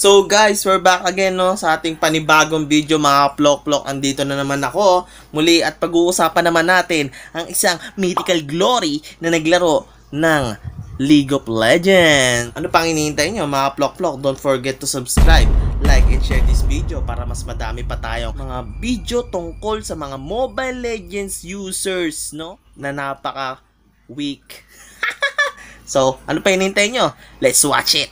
So guys, we're back again no, sa ating panibagong video mga plok-plok. Andito na naman ako muli at pag-uusapan naman natin ang isang Mythical Glory na naglaro ng League of Legends. Ano pang hinihintay nyo mga plok-plok? Don't forget to subscribe, like, and share this video para mas madami pa tayong mga video tungkol sa mga Mobile Legends users no, na napaka weak. So ano pa hinihintay nyo? Let's watch it!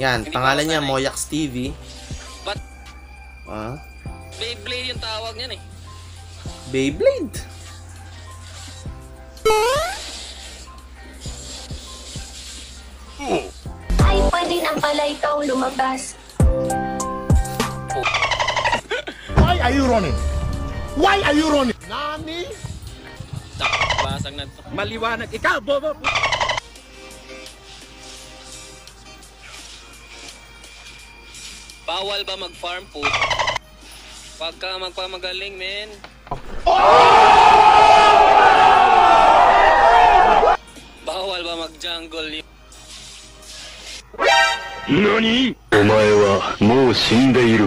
Yan, pangalan niya Moyax TV. But Beyblade yung tawag niyan eh. Beyblade? Ay, pwede na pala ikaw lumabas. Why are you running? Why are you running? Nani? Basag na. Maliwanag ikaw, bobo. Bawal ba mag-farm po? Pagka magpamagaling, men. Bawal ba mag-jungle? Nani? Omae wa mou shindeiru.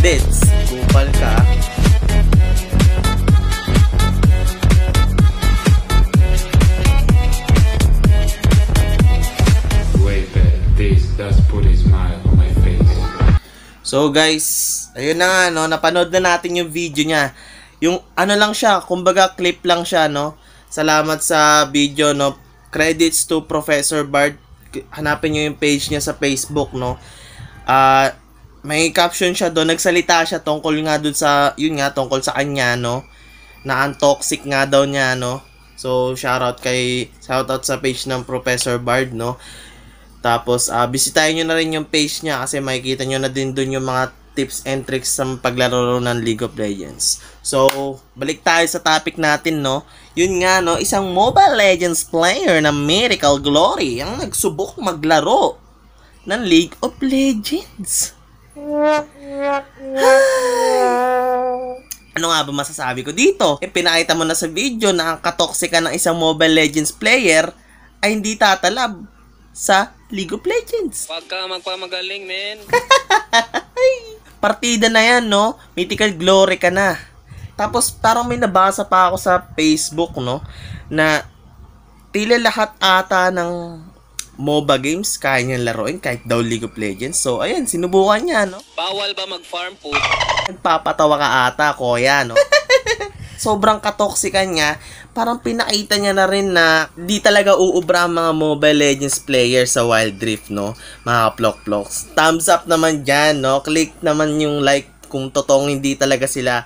Bits, kupal ka. So guys, ayun na nga no, napanood na natin yung video niya. Yung ano lang siya, kumbaga clip lang siya no. Salamat sa video no. Credits to Professor Bard. Hanapin niyo yung page niya sa Facebook no. May caption siya doon, nagsalita siya tungkol nga doon sa yun nga tungkol sa kanya no. Na ang toxic nga daw niya no. So shoutout sa page ng Professor Bard no. Tapos, bisitahin nyo na rin yung page niya kasi makikita nyo na din dun yung mga tips and tricks sa paglaro ng League of Legends. So, balik tayo sa topic natin, no? Yun nga, no? Isang Mobile Legends player na Miracle Glory ang nagsubok maglaro ng League of Legends. Ano nga ba masasabi ko dito? Eh, pinakita mo na sa video na ang katoksika ng isang Mobile Legends player ay hindi tatalab sa League of Legends. Wag ka magpamagaling, men. Partida na yan, no? Mythical Glory ka na. Tapos, parang may nabasa pa ako sa Facebook, no? Na tila lahat ata ng MOBA games kaya niyang laruin kahit daw League of Legends. So, ayan, sinubukan niya, no? Bawal ba mag-farm po? Nagpapatawa ka ata, kuya, no? Sobrang katoksikan niya, parang pinakita niya na rin na di talaga uubra ang mga Mobile Legends players sa Wild Rift, no? Mga plok-ploks. Thumbs up naman dyan, no? Click naman yung like kung totoong hindi talaga sila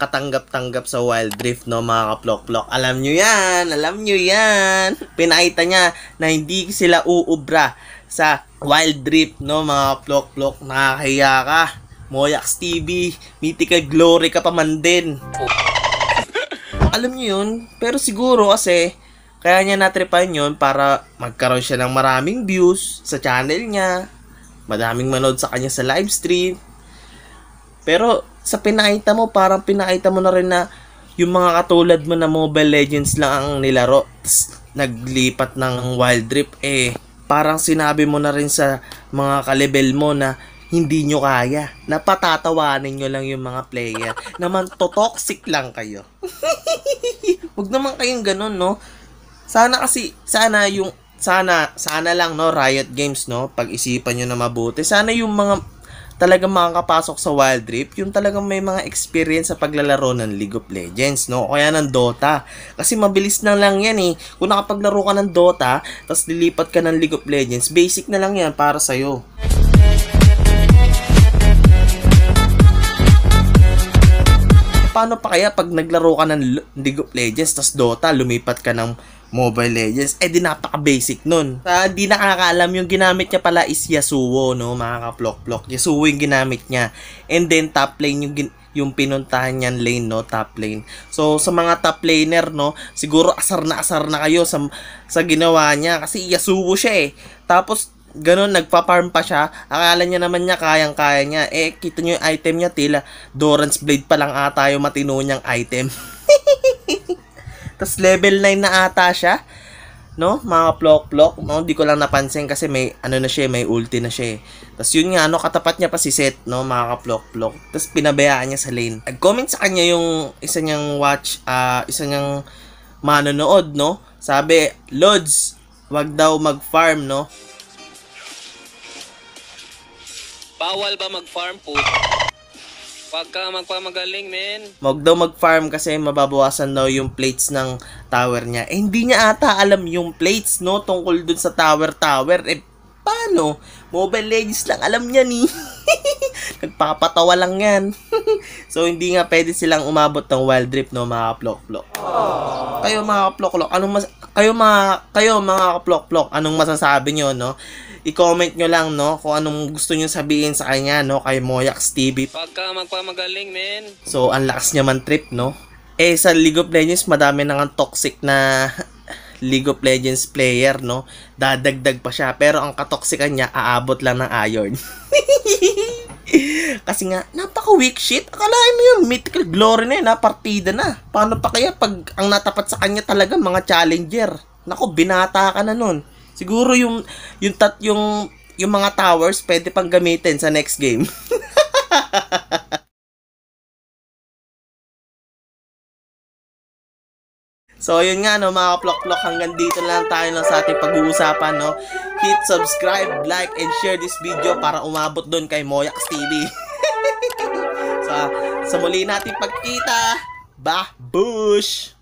katanggap-tanggap sa Wild Rift, no? Mga plok-plok. Alam nyo yan! Alam nyo yan! Pinakita niya na hindi sila uubra sa Wild Rift, no? Mga plok-plok. Nakakahiya ka. Moyax TV, Mythical Glory ka pa man din. Alam niyo yun, pero siguro kasi kaya niya natripan yun para magkaroon siya ng maraming views sa channel niya, madaming manood sa kanya sa live stream. Pero sa pinakita mo, parang pinakita mo na rin na yung mga katulad mo na Mobile Legends lang ang nilaro, tas naglipat ng Wild Rift, eh parang sinabi mo na rin sa mga kalibel mo na hindi nyo kaya. Napatatawanin nyo lang yung mga player. Naman to toxic lang kayo. Huwag naman kayong ganun, no? Sana kasi, sana lang, no? Riot Games, no? Pag-isipan nyo na mabuti. Sana yung mga talagang makakapasok sa Wild Rift, yung talagang may mga experience sa paglalaro ng League of Legends, no? O kaya ng Dota. Kasi mabilis na lang yan, eh. Kung nakapaglaro ka ng Dota, tapos lilipat ka ng League of Legends, basic na lang yan para sa'yo. Paano pa kaya pag naglaro ka ng League of Legends tas Dota, lumipat ka ng Mobile Legends, eh di napaka-basic nun. Di nakakaalam yung ginamit niya pala is Yasuo, no? Mga ka-plok-plok. Yasuo yung ginamit niya. And then top lane yung yung pinuntahan niyan lane, no, top lane. So sa mga top laner, no, siguro asar na kayo sa ginawa niya kasi Yasuo siya eh. Tapos ganun, nagpa-farm pa siya. Akala niya naman niya kayang-kaya niya. Eh, kita niyo yung item niya, tila Durance Blade pa lang ata yung matino niyang item. Tapos level 9 na ata siya, no? Mga plok-plok, no? Di ko lang napansin kasi may ano na siya, may ulti na siya. Tapos yun nga, no, katapat niya pa si Set, no? Mga plok-plok. Tapos pinabayaan niya sa lane. Nag-comment sa kanya yung isa niyang watch, isa niyang manonood, no? Sabi, "Lods, wag daw mag-farm, no?" Bawal ba mag-farm po? Wag ka magpamagaling, men. Wag daw mag-farm kasi mababawasan daw yung plates ng tower niya. Eh, hindi niya ata alam yung plates, no? Tungkol dun sa tower. Eh, paano? Mobile Legends lang alam niya ni. Nagpapatawa lang yan. So, hindi nga pwede silang umabot ng Wild Rift, no? Mga plok-plok. Kayo mga plok-plok, anong mas... Kayo mga plok-plok, anong masasabi niyo, no? I-comment nyo lang, no, kung anong gusto nyo sabihin sa kanya, no, kay Moyax TV. Pagka magpamagaling, men. So, ang lakas niya man trip, no? Eh, sa League of Legends, madami nang toxic na League of Legends player, no? Dadagdag pa siya, pero ang katoksikan niya, aabot lang ng iron. Kasi nga, napaka-weak shit. Akalain mo yung Mythical Glory na yun, partida na. Paano pa kaya pag ang natapat sa kanya talaga, mga challenger? Naku, binata ka na nun. Siguro yung mga towers pwede pang gamitin sa next game. So yun nga, no, mga plok-plok, hanggang dito lang tayo, no, sa ating pag-uusapan, no. Hit subscribe, like and share this video para umabot doon kay Moyax TV. Sa muli nating pagkita. Bah bush.